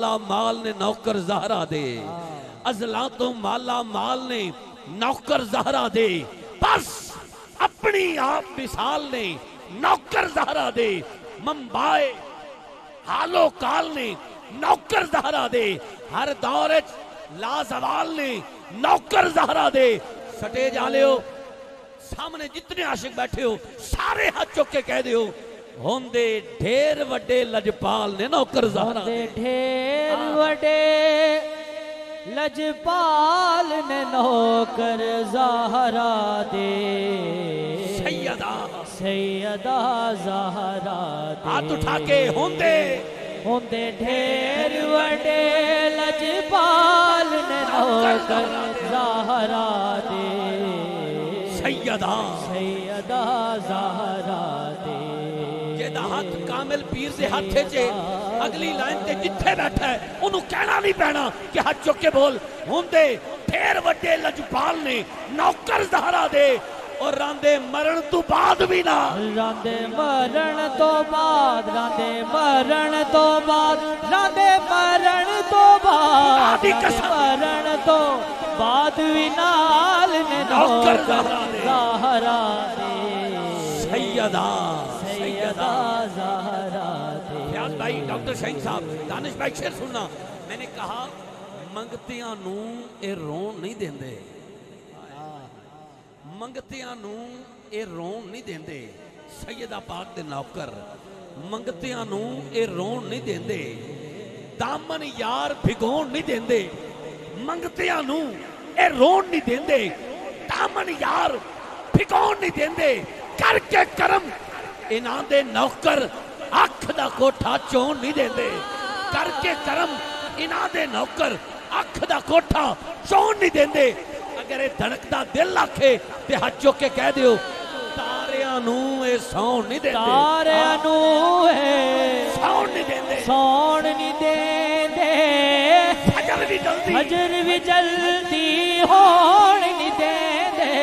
माला माल ने नौकर जहरा दे, अजला तो माला माल ने नौकर जहरा दे, बस अपनी आप मिसाल ने नौकर जहरा दे, मुंबई हालो काल ने नौकर जहरा दे, हर दौर लाजवाल ने नौकर जहरा दे। सटेज आले हो, सामने जितने आशिक बैठे हो सारे हाथ चुक के कह दियो, होंदे ढेर वड्डे लजपाल ने नौकर जहरा दे, ढेर वड्डे लजपाल ने नौकर जहरा दे, सैयदा सैयदा जहरा दे। हाथ उठा के होंदे होंदे ढेर वड्डे लजपाल ने नौकर जहरा दे, सैयदा सैयदा जहरा दे। हाथ कामिल पीर से हाथ चे अगली लाइन से जिथे बैठा है उन्होंने कहना नहीं पैना कि हाथ चुक के बोल, होंदे ढेर वड्डे लजपाल ने नौकर जहरा दे, और रांदे मरण तो बाद भी ना, रांदे मरण तो बाद, रांदे मरण तो बाद, रांदे मरण तो बाद, मरण तो बाद भी नाल ने नौकर जहरा दे, सैयदा भाई। डॉक्टर शाहीन साहब, दानिश भाई, शेर सुनना। मैंने कहा मंगतियां नू ए रोन नहीं देंदे, मंगतियां नू ए रोन नहीं देंदे, सैयदा पाक दे नौकर मंगतियां नू ए रोन नहीं देंदे, दामन यार भिगोण नहीं देंदे, मंगतियां नू ए रोन नहीं देंदे, दामन यार भिगोण नहीं देंदे, करके करम इन्हां दे नौकर अख दा कोठा चोन नहीं देंदे, करके करम इन्हां दे नौकर अख दा कोठा चोन नहीं देंदे। अगर ये धड़कदा दिल आखे ते हाथ चुक के कह दियो, तारियां नू ए सौण नहीं देंदे, तारियां नू ए सौण नहीं देंदे, सौण नहीं देंदे, फजर भी जल्दी होण नहीं देंदे,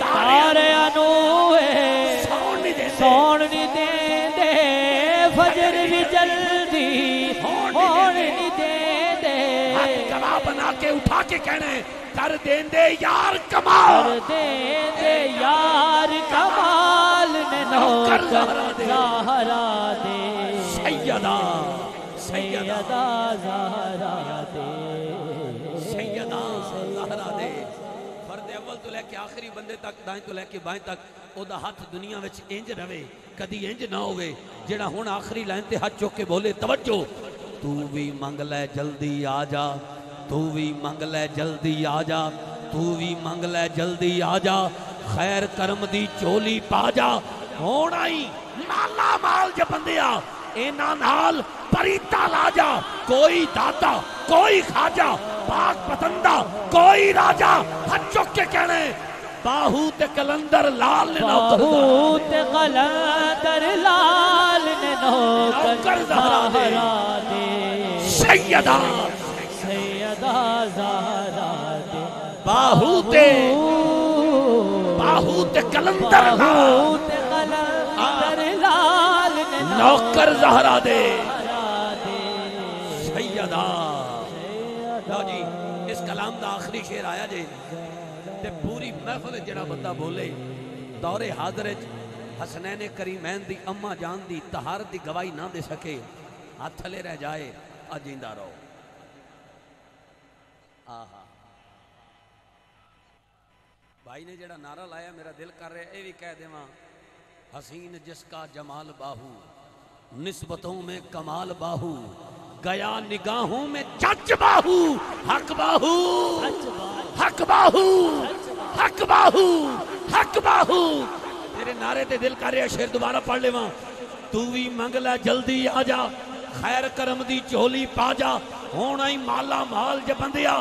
तारियां नू ए सौण नहीं देंदे, फजर भी जल्दी होण नहीं देंदे। कमा बना के उठा के कहने, कर देंदे यार कमाल, कर देंदे यार कमाल ने नौकर जहरा दे, सैयदा सैयदा जहरा दे, सैयदा जहरा दे। फर्द अव्वल तो लेके आखिरी बंदे तक, दाएं तो लेके बाएं तक, ओदा हाथ दुनिया में इंज रवे, कदी इंज ना होवे, जेड़ा हुण आखिरी लाइन ते हाथ चुक के बोले, तवज्जो। तू भी मंग लै जल्दी आ जा, तू भी मंग लै जल्दी आ जा, तू भी मंग लै जल्दी आ जा, खैर करम दी झोली पा जा, होना ही माला माल जे बंदिया, इन्हां नाल परीता ला जा, कोई दाता कोई खाजा, पाक पसंदा कोई राजा। हाथ चुक के कहने, बाहू ते कलंदर लाल ने नौकर, बाहू ते कलंदर लाल ने नौकर जहरा दे, सैयदा सैयदा जहरा दे, बाहू ते कलंदर लाल ने नौकर जहरा दे, सैयदा। लो जी, इस कलाम का आखिरी शेर आया जी, ते पूरी महफल जड़ा बंदा बोले, दौरे हादरे हसनैन करीमैन दी अम्मा जान दी तहारत दी गवाही ना दे सके, हाथ थले रह जाए आ जींदा रहो। आहा भाई ने जड़ा नारा लाया, मेरा दिल कर रहा है ये भी कह देवां, हसीन जिसका जमाल बाहू, निस्बतों में कमाल बाहू, गया निगाहों में जज बाहू, हक बाहू हक बाहू हक बाहू हक बाहू। तेरे नारे ते दिल कर रहा, शेर दोबारा पढ़ लेवा, तू भी मंग लै जल्दी आ जा, खैर करम दी झोली पा जा, होना ही माला माल जे बंदिया,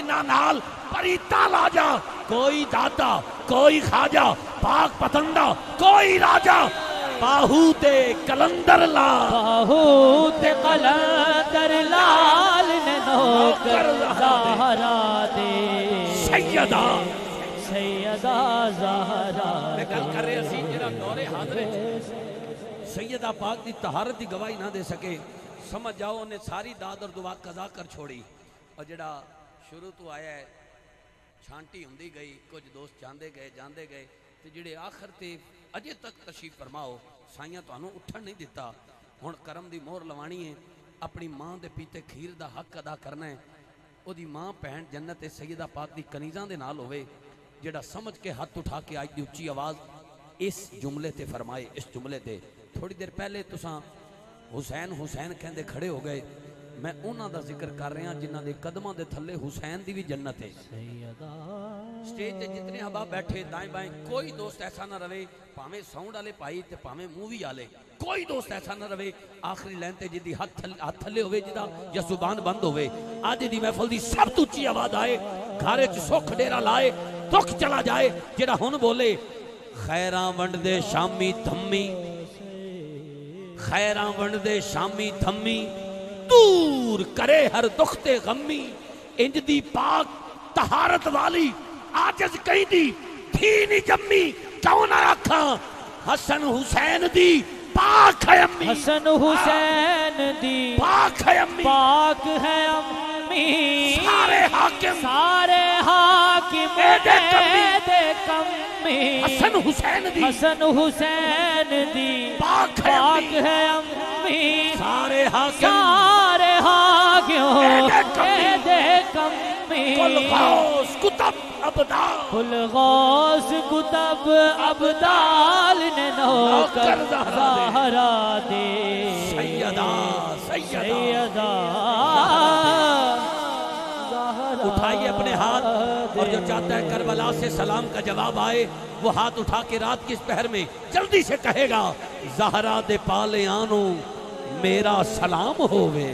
इन्हां नाल परीता ला जा, कोई दाता कोई खाजा, पाक पतंदा कोई राजा, बाहू ते कलंदर लाल, बाहू ते कलंदर लाल ने नौकर जहरा दे, सैयदा सैयदा जहरा। मैं गल कर रहा सी, जेड़ा दौरे हादरे सैयदा पाक दी तहारत दी गवाही ना दे सके, समझ जाओ उन्हें सारी दाद और दुआ कजा कर छोड़ी। और जड़ा शुरू तो आया है छांटी होंदी गई, कुछ दोस्त जाते गए तो जोड़े आखिर ते अजे तक तशरीफ फरमाओ साइयां तुहानू उठन नहीं दिता। हुण करम की मोहर लवानी है, अपनी माँ के पीते खीर का हक अदा करना है। उहदी माँ भैन जन्नत सईदा पाक दी कनीज़ां दे नाल होवे, जिहड़ा समझ के हथ उठा के अज दी उच्ची आवाज़ इस जुमले ते फरमाए। इस जुमले ते थोड़ी देर पहले तुसां हुसैन हुसैन कहते खड़े हो गए, मैं उन्हां दा जिक्र कर रहा जिन्हां दे कदमां दे थल्ले हुसैन दी भी जन्नत है। स्टेज ते जितने हबा बैठे दाएं बाएं कोई दोस्त ऐसा ना रवे, भावें साउंड वाले भाई ते भावें मूवी वाले, कोई दोस्त ऐसा ना रवे आखिरी लाइन ते जिदी हाथ थल्ले होवे जिदा या जुबान बंद होवे। अज दी महफिल दी सब तो उच्ची आवाज आए, घर च सुख डेरा लाए, दुख चला जाए। जिहड़ा हुण बोले खैरां वंडदे शामी थम्मी, खैरां वंडदे शामी थम्मी, दूर करे हर दुख ते गमी। इंज दी पाक तहारत वाली आजज कहीं दी थी नी जम्मी, क्यों ना आखां हसन हुसैन दी पाक है अम्मी। हसन हुसैन दी पाक है अम्मी, पाक है अम्मी। सारे हाकिम, सारे हाकिम दे कम्मी। हसन हुसैन दी, हसन हुसैन दी पाक है अम्मी। सारे हाकिम, सारे हाकिम दे कम्मी। कुल गौस कुतुब अब्दाल, कुल गौस कुतुब अब्दाल ने नौकर सहारा दे। सैयदा सैयदा उठाइए अपने हाथ, और जो चाहता है करबला से सलाम का जवाब आए वो हाथ उठा के रात की इस पहर में जल्दी से कहेगा, जहरा दे पाले आनो मेरा सलाम होवे।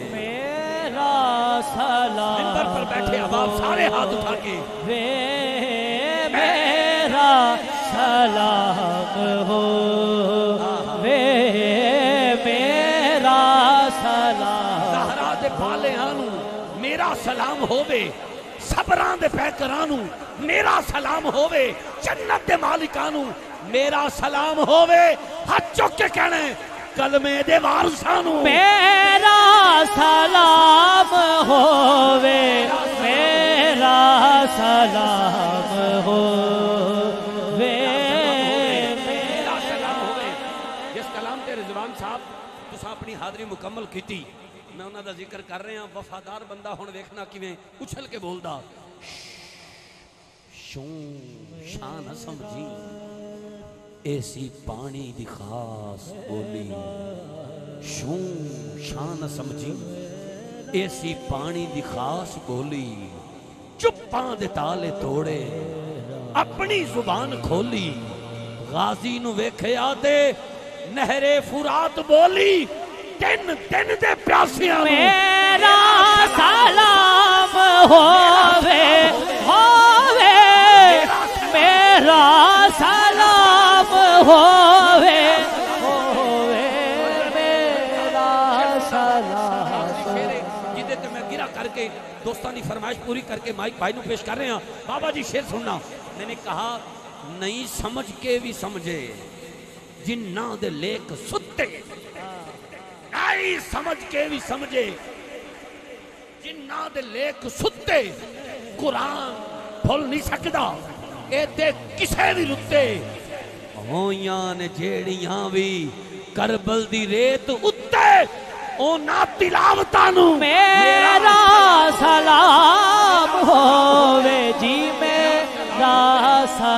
मिंबर पर बैठे अहबाब सारे हाथ उठा के वे मेरा सलाम हो, वे मेरा सलाम। जहरा दे पाले आनू मेरा सलाम होवे, सबरां दे पैकरानू मेरा सलाम होवे, जन्नत दे मालिकानू मेरा सलाम होवे। हाथ चुक के कहने कलमे दे वारसानू मेरा सलाम होवे, मेरा सलाम होवे, मेरा सलाम होवे। जिस कलाम ते रिजवान साहब तुसा अपनी हाजरी मुकम्मल की, मैं उन्हां दा जिक्र कर रहा। वफादार बंदा हुण वेखना किवें उछल के बोलदा। शूं शान समझी ऐसी पानी दी खास बोली, शूं शान समझी ऐसी पानी दी खास बोली। चुप्पां दे ताले तोड़े अपनी जुबान खोली, गाजी नू वेखया ते नहरे फुरात बोली। तिन तिन दे प्यासियां नू मेरा सलाम होवे, होवे मेरा होवे, होवे मेरा सलाम। जिदे ते मैं गिरा करके दोस्तों की फरमाइश पूरी करके माइक भाई नू पेश कर रहे हैं। बाबा जी शेर सुनना। मैंने कहा नहीं समझ के भी समझे जिन्ना दे लेख सुते, नहीं समझ के भी समझे जिन्ना दे लेख सुते। कुरान भुल नहीं सकता ए किसे भी रुते, होइयां ने जेड़ियां भी करबल दी रेत उत्ते। ओ ना तिलावता नू मेरा सलाम होवे जी, मेरा सलाम।